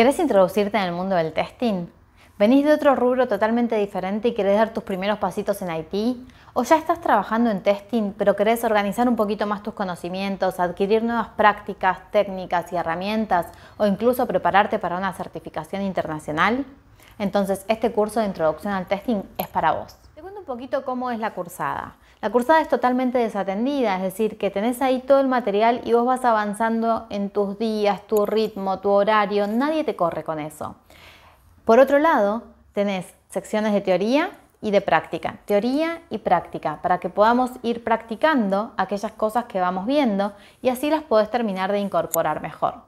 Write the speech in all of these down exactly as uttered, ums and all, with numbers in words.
¿Querés introducirte en el mundo del testing? ¿Venís de otro rubro totalmente diferente y querés dar tus primeros pasitos en I T? ¿O ya estás trabajando en testing pero querés organizar un poquito más tus conocimientos, adquirir nuevas prácticas, técnicas y herramientas o incluso prepararte para una certificación internacional? Entonces este curso de introducción al testing es para vos. Te cuento un poquito cómo es la cursada. La cursada es totalmente desatendida, es decir, que tenés ahí todo el material y vos vas avanzando en tus días, tu ritmo, tu horario, nadie te corre con eso. Por otro lado, tenés secciones de teoría y de práctica, teoría y práctica, para que podamos ir practicando aquellas cosas que vamos viendo y así las podés terminar de incorporar mejor.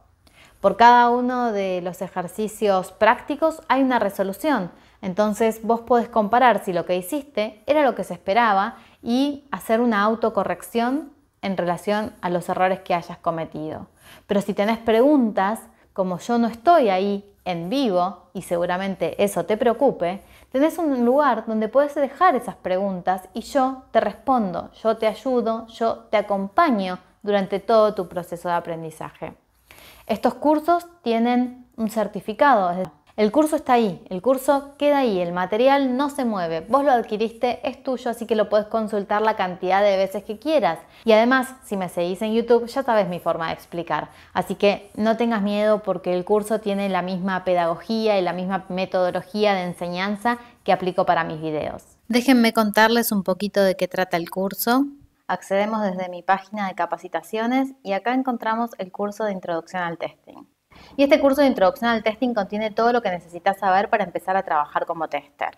Por cada uno de los ejercicios prácticos hay una resolución, entonces vos podés comparar si lo que hiciste era lo que se esperaba y hacer una autocorrección en relación a los errores que hayas cometido. Pero si tenés preguntas, como yo no estoy ahí en vivo, y seguramente eso te preocupe, tenés un lugar donde puedes dejar esas preguntas y yo te respondo, yo te ayudo, yo te acompaño durante todo tu proceso de aprendizaje. Estos cursos tienen un certificado. El curso está ahí, el curso queda ahí, el material no se mueve, vos lo adquiriste, es tuyo, así que lo podés consultar la cantidad de veces que quieras. Y además, si me seguís en YouTube, ya sabés mi forma de explicar. Así que no tengas miedo porque el curso tiene la misma pedagogía y la misma metodología de enseñanza que aplico para mis videos. Déjenme contarles un poquito de qué trata el curso. Accedemos desde mi página de capacitaciones y acá encontramos el curso de Introducción al Testing. Y este curso de Introducción al Testing contiene todo lo que necesitas saber para empezar a trabajar como tester.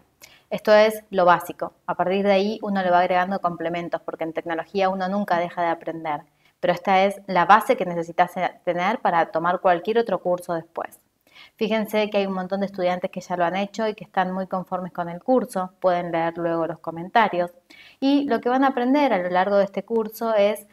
Esto es lo básico. A partir de ahí uno le va agregando complementos porque en tecnología uno nunca deja de aprender. Pero esta es la base que necesitas tener para tomar cualquier otro curso después. Fíjense que hay un montón de estudiantes que ya lo han hecho y que están muy conformes con el curso. Pueden leer luego los comentarios. Y lo que van a aprender a lo largo de este curso es...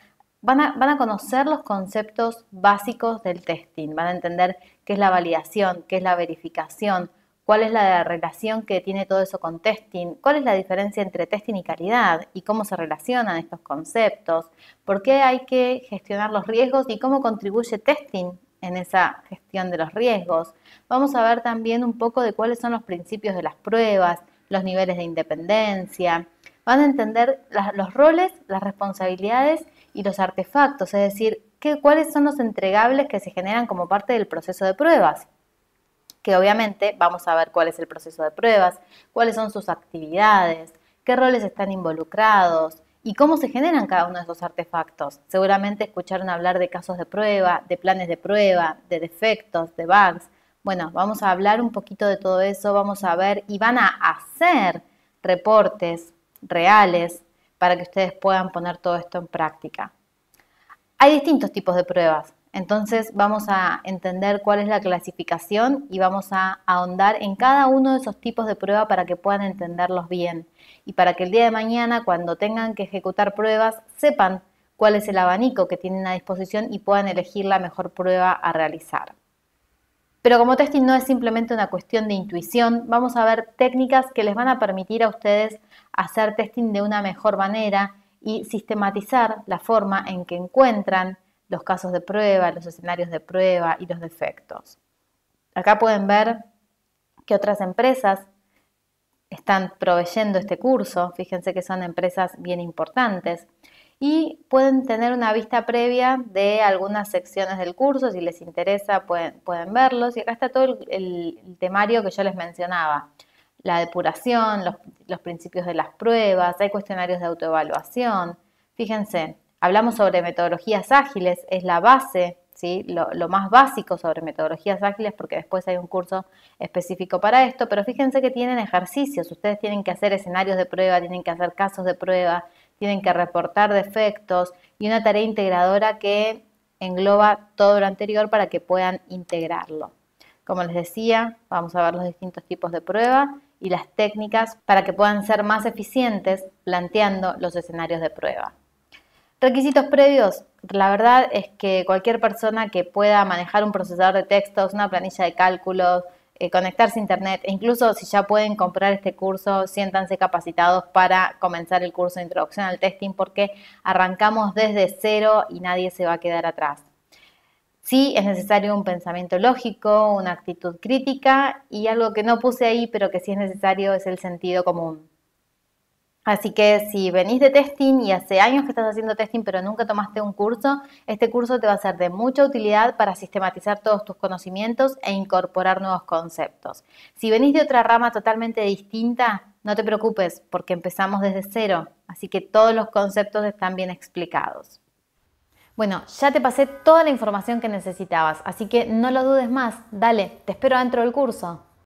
Van a, van a conocer los conceptos básicos del testing, van a entender qué es la validación, qué es la verificación, cuál es la relación que tiene todo eso con testing, cuál es la diferencia entre testing y calidad y cómo se relacionan estos conceptos, por qué hay que gestionar los riesgos y cómo contribuye testing en esa gestión de los riesgos. Vamos a ver también un poco de cuáles son los principios de las pruebas, los niveles de independencia. Van a entender la, los roles, las responsabilidades y los artefactos, es decir, qué, cuáles son los entregables que se generan como parte del proceso de pruebas, que obviamente vamos a ver cuál es el proceso de pruebas, cuáles son sus actividades, qué roles están involucrados y cómo se generan cada uno de esos artefactos. Seguramente escucharon hablar de casos de prueba, de planes de prueba, de defectos, de bugs. Bueno, vamos a hablar un poquito de todo eso, vamos a ver y van a hacer reportes reales para que ustedes puedan poner todo esto en práctica. Hay distintos tipos de pruebas, entonces vamos a entender cuál es la clasificación y vamos a ahondar en cada uno de esos tipos de prueba para que puedan entenderlos bien y para que el día de mañana, cuando tengan que ejecutar pruebas, sepan cuál es el abanico que tienen a disposición y puedan elegir la mejor prueba a realizar. Pero como testing no es simplemente una cuestión de intuición, vamos a ver técnicas que les van a permitir a ustedes hacer testing de una mejor manera y sistematizar la forma en que encuentran los casos de prueba, los escenarios de prueba y los defectos. Acá pueden ver que otras empresas están proveyendo este curso, fíjense que son empresas bien importantes. Y pueden tener una vista previa de algunas secciones del curso, si les interesa pueden, pueden verlos. Y acá está todo el, el temario que yo les mencionaba. La depuración, los, los principios de las pruebas, hay cuestionarios de autoevaluación. Fíjense, hablamos sobre metodologías ágiles, es la base, ¿sí? lo, lo más básico sobre metodologías ágiles porque después hay un curso específico para esto. Pero fíjense que tienen ejercicios, ustedes tienen que hacer escenarios de prueba, tienen que hacer casos de prueba, tienen que reportar defectos y una tarea integradora que engloba todo lo anterior para que puedan integrarlo. Como les decía, vamos a ver los distintos tipos de prueba y las técnicas para que puedan ser más eficientes planteando los escenarios de prueba. Requisitos previos. La verdad es que cualquier persona que pueda manejar un procesador de textos, una planilla de cálculos, Eh, conectarse a internet, e incluso si ya pueden comprar este curso, siéntanse capacitados para comenzar el curso de Introducción al Testing porque arrancamos desde cero y nadie se va a quedar atrás. Sí, es necesario un pensamiento lógico, una actitud crítica y algo que no puse ahí, pero que sí es necesario, es el sentido común. Así que si venís de testing y hace años que estás haciendo testing pero nunca tomaste un curso, este curso te va a ser de mucha utilidad para sistematizar todos tus conocimientos e incorporar nuevos conceptos. Si venís de otra rama totalmente distinta, no te preocupes porque empezamos desde cero, así que todos los conceptos están bien explicados. Bueno, ya te pasé toda la información que necesitabas, así que no lo dudes más. Dale, te espero dentro del curso.